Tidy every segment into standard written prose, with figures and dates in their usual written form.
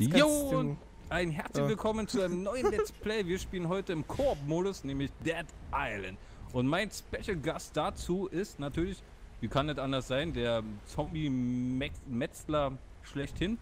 Jo, ein herzlich willkommen zu einem neuen Let's Play. Wir spielen heute im Koop-Modus, nämlich Dead Island. Und mein Special Gast dazu ist natürlich, wie kann das anders sein, der Zombie-Metzler schlechthin.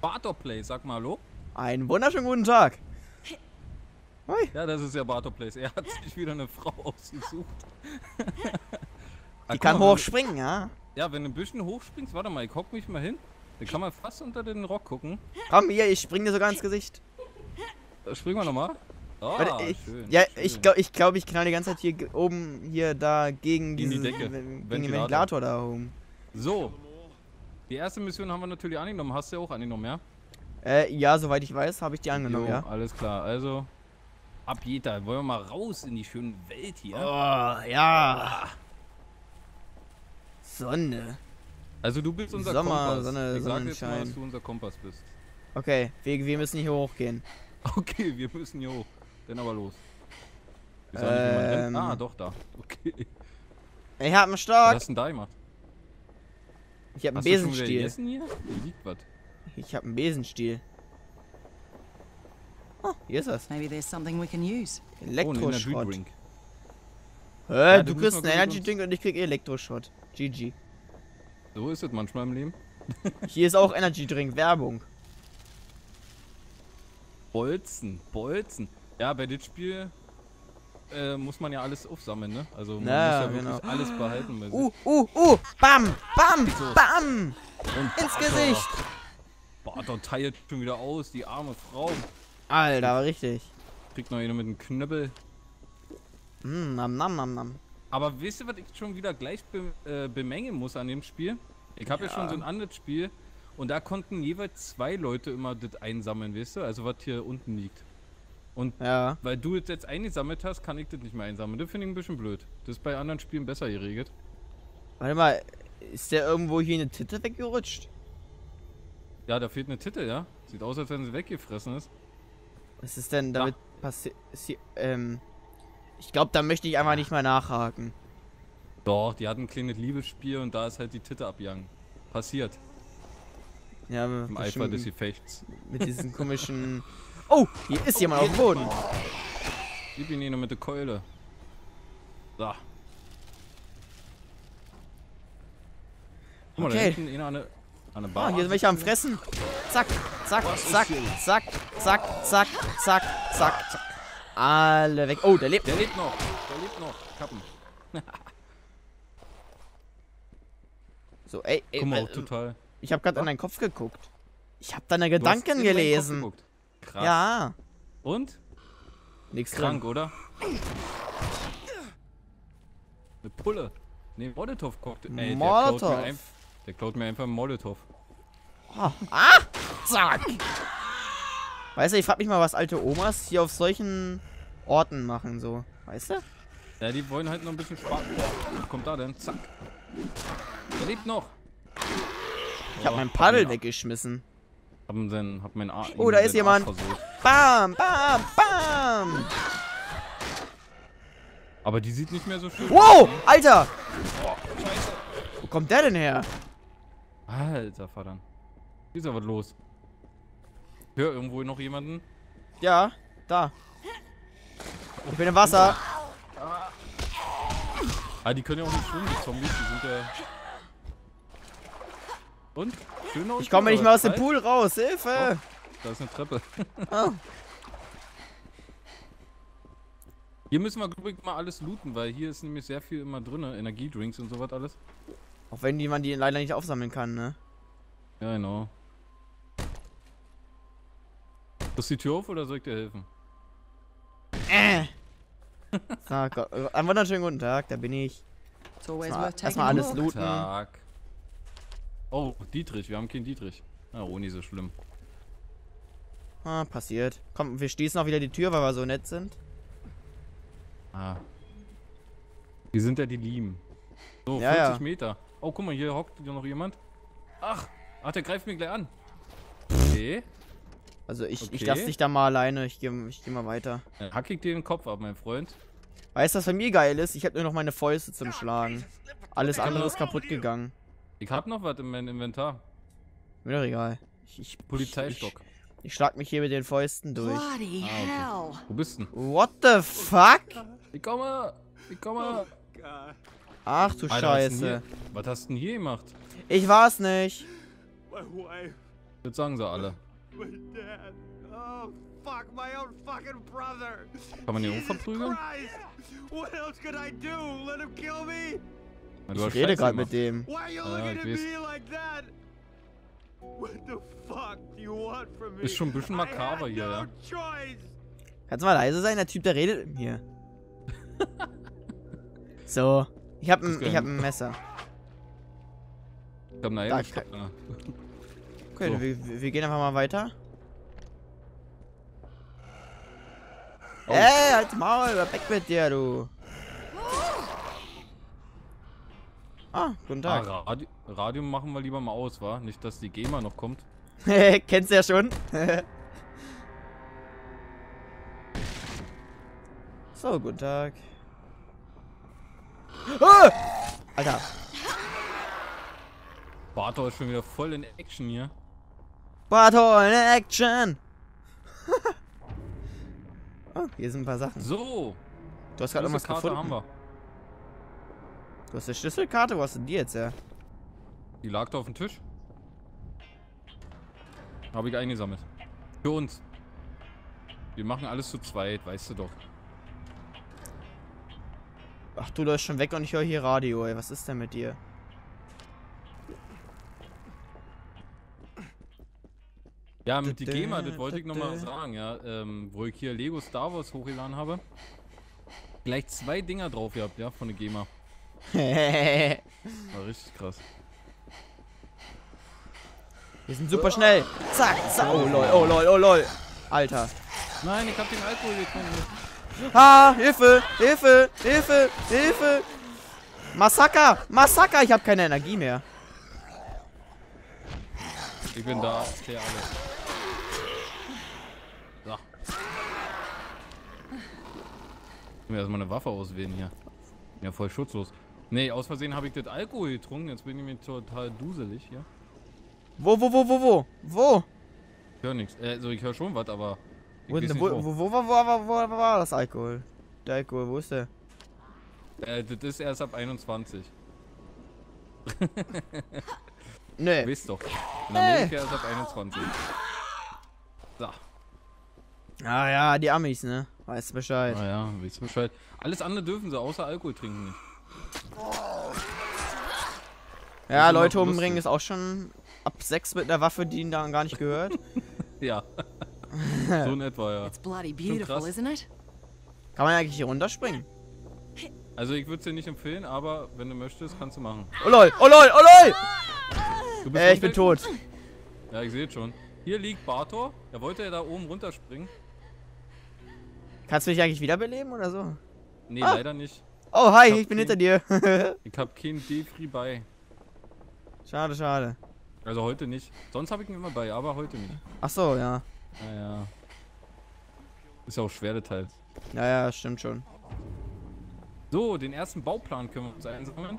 BatorPlay, sag mal hallo. Einen wunderschönen guten Tag. Hi. Ja, das ist ja BatorPlay. Er hat sich wieder eine Frau ausgesucht. Die kann hochspringen, ja. Ja, wenn du ein bisschen hochspringst, warte mal, ich hock mich mal hin. Da kann man fast unter den Rock gucken. Komm hier, ich spring dir sogar ins Gesicht. Da springen wir nochmal. Ah, warte, schön. Ich glaube, ich knall die ganze Zeit hier oben, da gegen diesen Ventilator da oben. So. Die erste Mission haben wir natürlich angenommen. Hast du ja auch angenommen, ja? Ja, soweit ich weiß, habe ich die angenommen, ja. Alles klar, also. Ab jeder. Wollen wir mal raus in die schöne Welt hier? Oh, ja. Sonne. Also du bist unser Kompass. Sonne, ich sag jetzt mal, dass du unser Kompass bist. Okay, wir müssen hier hochgehen. Okay, wir müssen hier hoch. Dann aber los. Ich sag nicht, wie man rennt. Ah, doch, da. Okay. Ich hab einen Stock. Was hast du denn da gemacht? Ich hab einen Besenstiel. Hast du schon wieder gegessen hier? Hier liegt was. Ich hab einen Besenstiel. Oh, hier ist das. Maybe there's something we can use. Elektroschrott. Ja, du kriegst einen Energy Drink und ich krieg Elektroschrott. GG. So ist es manchmal im Leben. Hier ist auch Energy Drink, Werbung. Bolzen, Bolzen. Ja, bei dem Spiel muss man ja alles aufsammeln, ne? Also man muss ja wirklich alles behalten. Bam, bam, bam! Und ins Gesicht! Boah, da teilt schon wieder aus, die arme Frau. Alter, richtig. Kriegt noch jeder mit dem Knüppel. Nam, nam, nam, nam. Aber wisst ihr, was ich schon wieder gleich bemängeln muss an dem Spiel? Ich habe ja schon so ein anderes Spiel und da konnten jeweils zwei Leute immer das einsammeln, weißt du? Also was hier unten liegt. Und weil du das jetzt eingesammelt hast, kann ich das nicht mehr einsammeln. Das finde ich ein bisschen blöd. Das ist bei anderen Spielen besser geregelt. Warte mal, ist der irgendwo hier eine Titte weggerutscht? Ja, da fehlt eine Titte, ja. Sieht aus, als wenn sie weggefressen ist. Was ist denn damit passiert? Ich glaube, da möchte ich einfach nicht mal nachhaken. Doch, die hatten ein kleines Liebesspiel und da ist halt die Titte abgegangen. Passiert. Ja, im Eifer des Gefechts. Mit diesen komischen... Oh, hier ist jemand auf dem Boden. Gib ihn nur mit der Keule. Da. Guck mal, da hinten einer an der Bar. Ah, hier sind welche am Fressen. Zack, zack, zack, zack, zack, zack, zack, zack, zack. Alle weg. Oh, der lebt. Der lebt noch. Der lebt noch. Kappen. So, ey. Guck mal, total. Ich hab grad in deinen Kopf geguckt. Ich hab deine Gedanken gelesen. Krass. Ja. Und? Nix krank, oder? Eine Pulle. Ne, Molotow-Cocktail. Ey, der klaut mir einfach einen Molotow. Oh. Ah! Zack! Weißt du, ich frag mich mal, was alte Omas hier auf solchen Orten machen, so. Weißt du? Ja, die wollen halt noch ein bisschen Spaß. Was kommt da denn? Zack. Der lebt noch. Ich hab mein Paddel weggeschmissen. Hab mein Arm. Oh, da ist jemand. Bam, bam, bam. Aber die sieht nicht mehr so schön. Wow, Alter. Oh, Scheiße. Wo kommt der denn her? Alter, verdammt. Hier ist ja was los. Hör irgendwo noch jemanden? Ja, da. Ich bin im Wasser. Ah, die können ja auch nicht schwimmen, die Zombies. Die sind ja... Und? Schön aus. Ich komme nicht mehr aus dem Pool raus. Hilfe! Oh, da ist eine Treppe. Oh. Hier müssen wir übrigens mal alles looten, weil hier ist nämlich sehr viel immer drin. Energiedrinks und sowas alles. Auch wenn man die leider nicht aufsammeln kann, ne? Ja, genau. Ist die Tür auf oder soll ich dir helfen? Ah, Gott. Einen wunderschönen guten Tag, da bin ich. Erstmal alles looten. Tag. Oh, Dietrich, wir haben keinen Dietrich. Na, oh, nicht so schlimm. Ah, passiert. Komm, wir schließen auch wieder die Tür, weil wir so nett sind. Ah. Die sind ja die Lieben. So, ja, 40 Meter. Oh, guck mal, hier hockt noch jemand. Ach, der greift mir gleich an. Okay. Also ich lasse dich da mal alleine, ich geh mal weiter. Dann hack ich dir den Kopf ab, mein Freund. Weißt du, was bei mir geil ist? Ich hab nur noch meine Fäuste zum Schlagen. Alles andere ist kaputt gegangen. Ich hab noch was in meinem Inventar. Mir doch egal. Polizeistock. Ich schlag mich hier mit den Fäusten durch. Ah, okay. Wo bist du? What the fuck? Ich komme! Ich komme! Ach du Scheiße. Was hast du denn hier gemacht? Ich war's nicht. Jetzt sagen sie alle. Kann man den Hof verprügeln? Ich rede gerade mit dem. Ist schon ein bisschen makaber hier, ja. Kannst du mal leise sein? Der Typ, der redet mit mir. So. Ich hab ein Messer. Ich hab eine Edelsteine. Okay, so. wir gehen einfach mal weiter. Oh. Ey, halt's Maul, weg mit dir, du. Ah, guten Tag. Ah, Radio machen wir lieber mal aus, wa? Nicht, dass die GEMA noch kommt. Kennst du ja schon. So, guten Tag. Ah! Alter. Bator ist schon wieder voll in Action hier. Bator in Action! Oh, hier sind ein paar Sachen. So! Du hast gerade noch was gefunden. Haben wir. Du hast eine Schlüsselkarte? Wo hast du die jetzt her? Die lag da auf dem Tisch. Habe ich eingesammelt. Für uns. Wir machen alles zu zweit, weißt du doch. Ach, du läufst schon weg und ich höre hier Radio, ey. Was ist denn mit dir? Ja, mit der GEMA, das wollte ich nochmal sagen, ja. Wo ich hier Lego Star Wars hochgeladen habe. Gleich 2 Dinger drauf gehabt, ja, von der GEMA. War richtig krass. Wir sind super schnell. Zack, zack. Oh lol, oh lol, oh lol. Alter. Nein, ich hab den Alkohol getrunken. Ah, Hilfe, Hilfe, Hilfe, Hilfe. Massaker, Massaker. Ich hab keine Energie mehr. Ich bin da, klär alles. So. Ich muss erstmal eine Waffe auswählen hier. Ja, voll schutzlos. Nee, aus Versehen habe ich das Alkohol getrunken. Jetzt bin ich mir total duselig hier. Wo? Ich höre nichts. Also ich höre schon was, aber. Wo war das Alkohol? Der Alkohol, wo ist der? Das ist erst ab 21. Nee. Du weißt doch. In Amerika ist ab 21. So. Ah ja, die Amis, ne? Weißt Bescheid. Ah ja, weißt Bescheid. Alles andere dürfen sie, außer Alkohol trinken nicht. Ja, Leute umbringen ist auch schon ab 6 mit einer Waffe, die ihnen da gar nicht gehört. Ja. So in etwa, ja. It's bloody beautiful, isn't it? Kann man eigentlich hier runterspringen? Also ich würde es dir nicht empfehlen, aber wenn du möchtest, kannst du machen. Oh lol, oh lol, oh lol! Ich bin tot. Ja, ich sehe schon. Hier liegt Bator. Er wollte ja da oben runterspringen. Kannst du mich eigentlich wiederbeleben oder so? Nee, leider nicht. Oh, hi, ich bin hinter dir. Ich hab kein D-Free bei. Schade, schade. Also heute nicht. Sonst habe ich ihn immer bei, aber heute nicht. Ach so, ja. Naja. Ist ja auch schwer, der Teil. Naja, stimmt schon. So, den ersten Bauplan können wir uns einsammeln.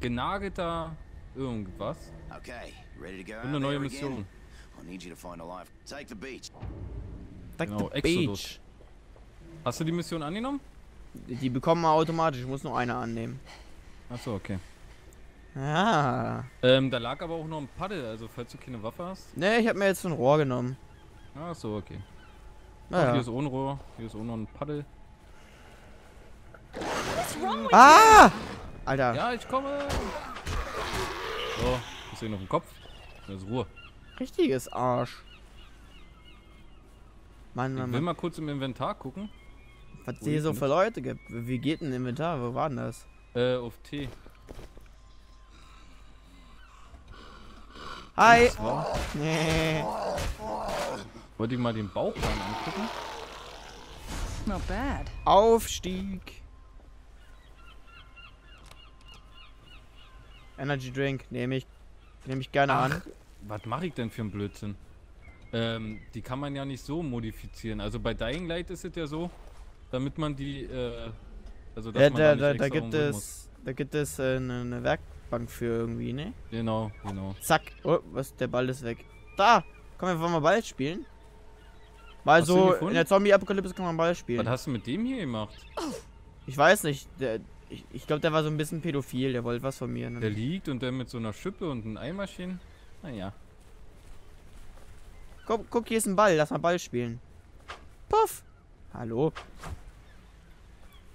Genagelter irgendwas. Okay, ready to go. Und eine neue Mission. Genau, Exodus. Hast du die Mission angenommen? Die bekommen wir automatisch, ich muss nur eine annehmen. Achso, okay. Ah. Da lag aber auch noch ein Paddel, also falls du keine Waffe hast. Ne, ich hab mir jetzt so ein Rohr genommen. Achso, okay. Naja. Ach, hier ist ohne Rohr, hier ist ohne ein Paddel. Ah! Alter. Ja, ich komme! So, ich sehe noch einen Kopf. Das ist Ruhe. Richtiges Arsch. Mann, Mann, Mann. Ich will mal kurz im Inventar gucken. Was es hier so für Leute gibt. Wie geht ein Inventar? Wo war denn das? Auf T. Hi! Nee. Wollte ich mal den Bauplan angucken? Not bad. Aufstieg! Energy Drink, nehme ich gerne an. Was mache ich denn für einen Blödsinn? Die kann man ja nicht so modifizieren. Also bei Dying Light ist es ja so, damit man die, also dass man da gibt es eine Werkbank für irgendwie, ne? Genau, genau. Zack, oh, was, der Ball ist weg. Da! Komm, wir wollen mal Ball spielen. Weil so in der Zombie-Apokalypse kann man Ball spielen. Was hast du mit dem hier gemacht? Ich weiß nicht. Ich glaube, der war so ein bisschen pädophil. Der wollte was von mir. Ne? Der liegt und dann mit so einer Schippe und einem Eimerchen. Naja. Guck, hier ist ein Ball. Lass mal Ball spielen. Puff. Hallo.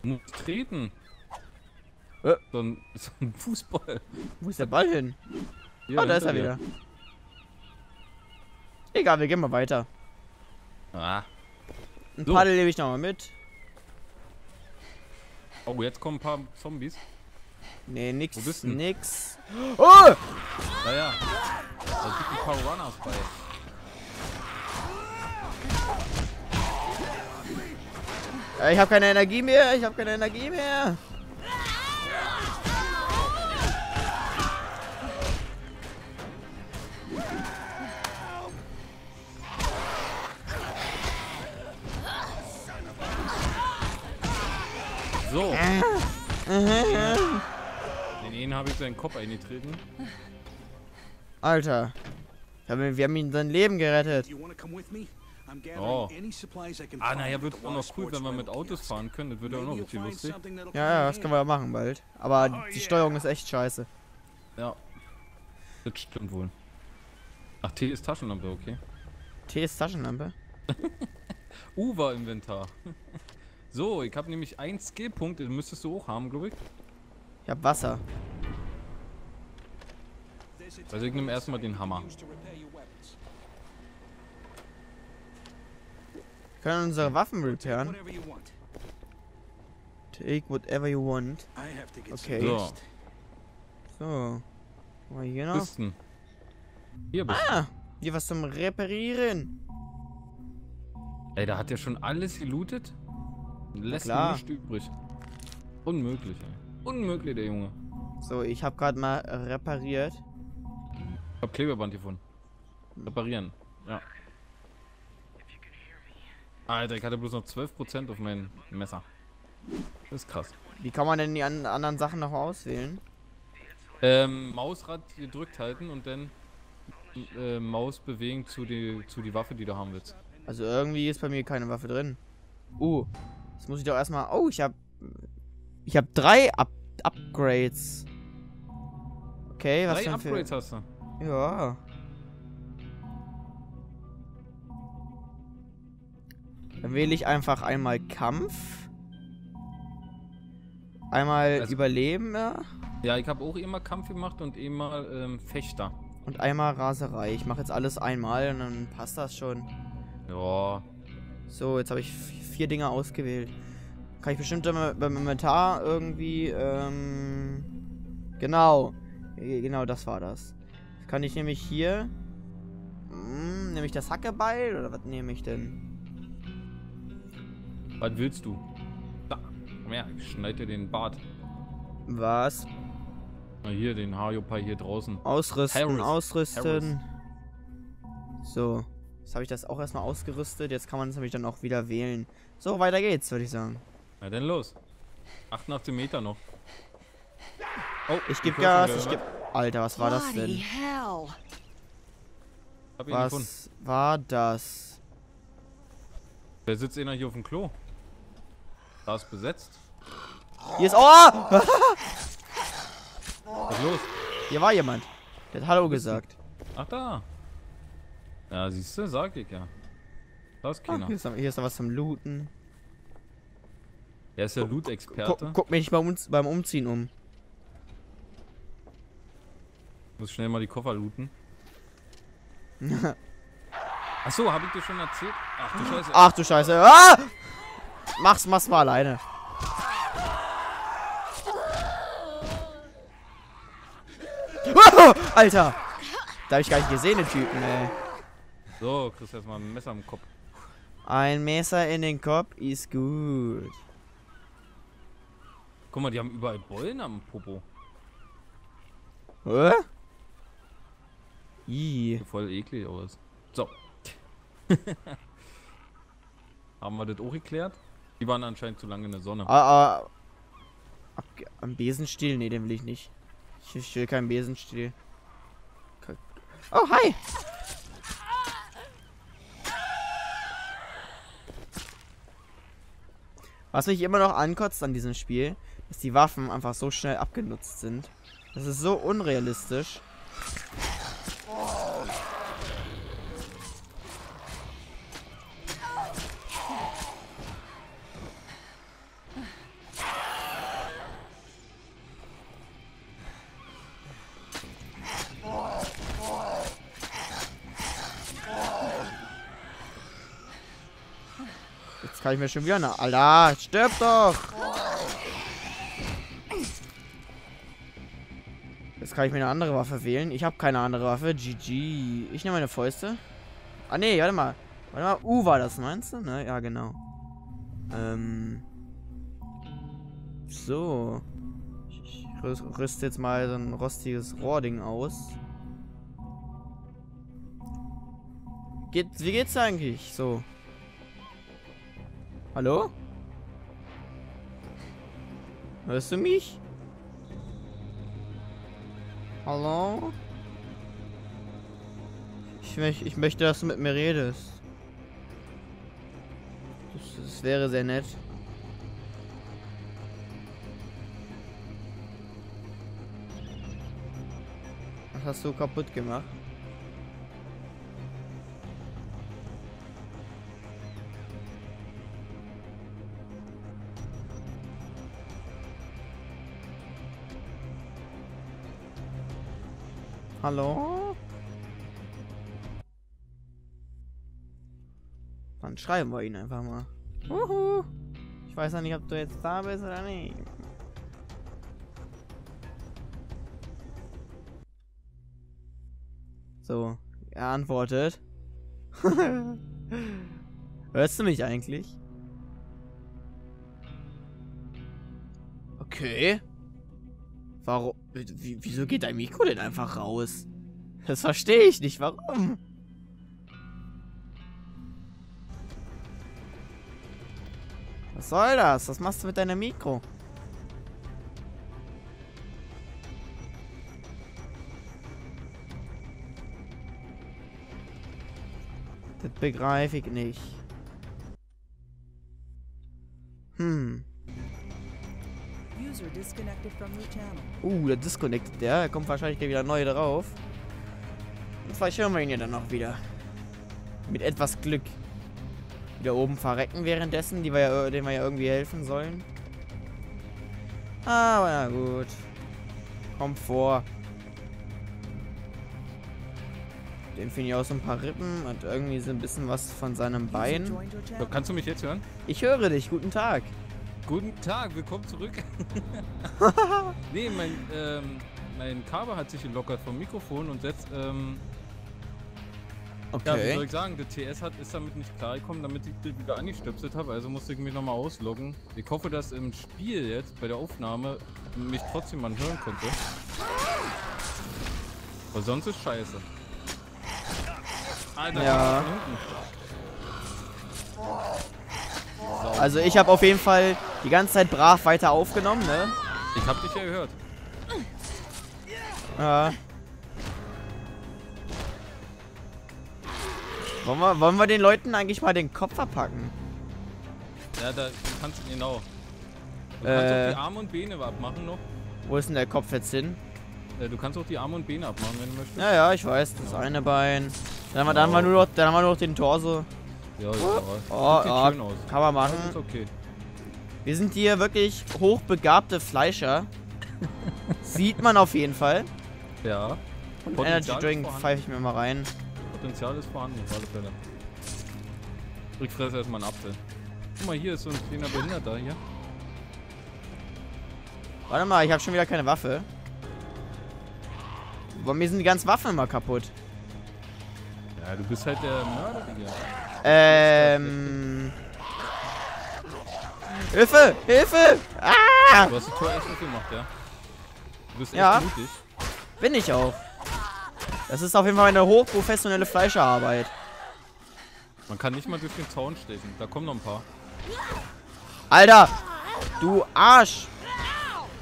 Muss treten. So ein Fußball. Wo ist der Ball hin? Ja, oh, da ist er wieder. Egal, wir gehen mal weiter. Ein Paddel nehme ich nochmal mit. Oh, jetzt kommen ein paar Zombies. Nee, nix. Wo bist du? Nix. Oh! Naja. Da gibt ein paar Runners bei. Ich habe keine Energie mehr, So. Den einen habe ich seinen Kopf eingetreten. Alter. Wir haben ihm sein Leben gerettet. Oh. Ah, naja, wird auch noch cool, wenn wir mit Autos fahren können. Das wird ja auch noch richtig lustig. Ja, das können wir ja machen bald. Aber die Steuerung ist echt scheiße. Ja. Das stimmt wohl. Ach, T ist Taschenlampe, okay. T ist Taschenlampe? Uber-Inventar. So, ich habe nämlich einen Skillpunkt, den müsstest du auch haben, glaube ich. Ich habe Wasser. Also ich nehme erstmal den Hammer. Wir können unsere Waffen repairen. Take whatever you want. Okay. So. Mal hier noch. Kisten. Hier bist du. Ah, hier was zum Reparieren. Ey, da hat ja schon alles gelootet. Lässt nur nichts übrig. Unmöglich, ey. Unmöglich, der Junge. So, ich habe gerade mal repariert. Ich habe Klebeband gefunden. Reparieren. Ja. Alter, ich hatte bloß noch 12% auf mein Messer. Das ist krass. Wie kann man denn die anderen Sachen noch auswählen? Mausrad gedrückt halten und dann Maus bewegen zu die Waffe, die du haben willst. Also irgendwie ist bei mir keine Waffe drin. Jetzt muss ich doch erstmal. Oh, ich hab 3 Upgrades. Okay, was denn für... 3 Upgrades hast du? Ja. Dann wähle ich einfach einmal Kampf. Einmal also, Überleben, ja. Ja, ich habe auch immer Kampf gemacht und immer Fechter. Und einmal Raserei. Ich mache jetzt alles einmal und dann passt das schon. Ja. So, jetzt habe ich 4 Dinge ausgewählt. Kann ich bestimmt beim Inventar irgendwie, Genau, das war das. Jetzt kann ich nämlich hier... nehme ich das Hackebeil oder was nehme ich denn? Was willst du? Da, komm her, ich schneide dir den Bart. Was? Na hier, den Haarjopai hier draußen. Ausrüsten, ausrüsten. So. Jetzt habe ich das auch erstmal ausgerüstet. Jetzt kann man es nämlich dann auch wieder wählen. So, weiter geht's, würde ich sagen. Na denn los. 88 Meter noch. Oh, ich gebe Gas. Alter, was war das denn? Was war das? Wer sitzt denn hier auf dem Klo? Da ist besetzt. Hier ist... Oh! Was ist los? Hier war jemand. Der hat Hallo gesagt. Ach da. Ja, siehst du, sag ich ja. Da ist keiner. Hier ist da was zum Looten. Er ist der Loot-Experte. Guck mich beim Umziehen um. Ich muss schnell mal die Koffer looten. Achso, hab ich dir schon erzählt? Ach du Scheiße. Ach du Scheiße. Ah! Mach's mal alleine. Oh, Alter! Da hab ich gar nicht gesehen, den Typen, ey. So, kriegst du erstmal ein Messer im Kopf. Ein Messer in den Kopf ist gut. Guck mal, die haben überall Beulen am Popo. Hä? Sieht voll eklig aus. So. Haben wir das auch geklärt? Die waren anscheinend zu lange in der Sonne. Am Besenstiel? Nee, den will ich nicht. Ich will keinen Besenstiel. Oh, hi! Was mich immer noch ankotzt an diesem Spiel, dass die Waffen einfach so schnell abgenutzt sind. Das ist so unrealistisch. Kann ich mir schon wieder nach. Allah, stirb doch! Jetzt kann ich mir eine andere Waffe wählen. Ich habe keine andere Waffe. GG. Ich nehme meine Fäuste. Ah, nee, warte mal. Warte mal. War das, meinst du? Ne? Ja, genau. So. Ich rüste jetzt mal so ein rostiges Rohrding aus. Wie geht's eigentlich? So. Hallo? Hörst du mich? Hallo? Ich möchte, dass du mit mir redest. Das wäre sehr nett. Was hast du kaputt gemacht? Hallo? Dann schreiben wir ihn einfach mal. Uhu. Ich weiß ja nicht, ob du jetzt da bist oder nicht. So, er antwortet. Hörst du mich eigentlich? Okay. Warum? Wieso geht dein Mikro denn einfach raus? Das verstehe ich nicht. Warum? Was soll das? Was machst du mit deinem Mikro? Das begreife ich nicht. Der disconnected, der kommt wahrscheinlich wieder neu drauf. Und vielleicht hören wir ihn ja dann noch wieder. Mit etwas Glück. Wieder oben verrecken währenddessen, denen wir ja irgendwie helfen sollen. Aber na gut. Kommt vor. Den finde ich auch so ein paar Rippen und irgendwie so ein bisschen was von seinem Bein. So, kannst du mich jetzt hören? Ich höre dich, guten Tag. Guten Tag, willkommen zurück. Nee, mein Kabel hat sich gelockert vom Mikrofon und jetzt, okay. Ja, wie soll ich sagen, der TS ist damit nicht klargekommen, damit ich das wieder angestöpselt habe, also musste ich mich nochmal ausloggen. Ich hoffe, dass im Spiel jetzt, bei der Aufnahme, mich trotzdem mal hören konnte. Aber sonst ist scheiße. Alter, ja. Also ich habe auf jeden Fall die ganze Zeit brav weiter aufgenommen, ne? Ich hab dich ja gehört. Ja. Wollen wir den Leuten eigentlich mal den Kopf abpacken? Ja, da kannst du genau. Du kannst auch die Arme und Beine abmachen noch. Wo ist denn der Kopf jetzt hin? Du kannst auch die Arme und Beine abmachen, wenn du möchtest. Ja, ja, ich weiß. Das eine Bein. Dann haben wir nur noch den Torso. Ja, oh, kann man machen. Ist okay. Wir sind hier wirklich hochbegabte Fleischer. Sieht man auf jeden Fall. Ja. Und Energy Drink pfeife ich mir mal rein. Potenzial ist vorhanden, auf alle Fälle. Ich fresse erstmal einen Apfel. Guck mal, hier ist so ein kleiner Behinderter hier. Warte mal, ich habe schon wieder keine Waffe. Bei mir sind die ganzen Waffen immer kaputt. Ja, du bist halt der Mörder, Digga. Hilfe! Hilfe! Ah! Du hast die Tür echt gut gemacht, ja? Du bist echt mutig. Bin ich auch. Das ist auf jeden Fall eine hochprofessionelle Fleischerarbeit. Man kann nicht mal durch den Zaun stechen. Da kommen noch ein paar. Alter! Du Arsch!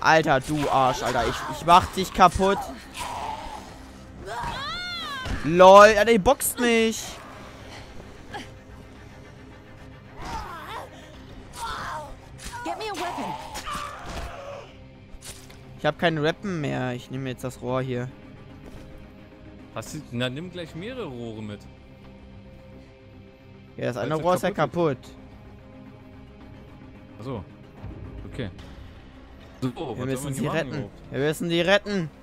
Alter, du Arsch, Alter. Ich mach dich kaputt. LOL! Alter, die boxt mich! Ich habe keinen Rappen mehr. Ich nehme jetzt das Rohr hier. Hast du, na, nimm gleich mehrere Rohre mit. Ja, das eine Rohr ist ja kaputt. Achso. Okay. So, wir müssen sie retten.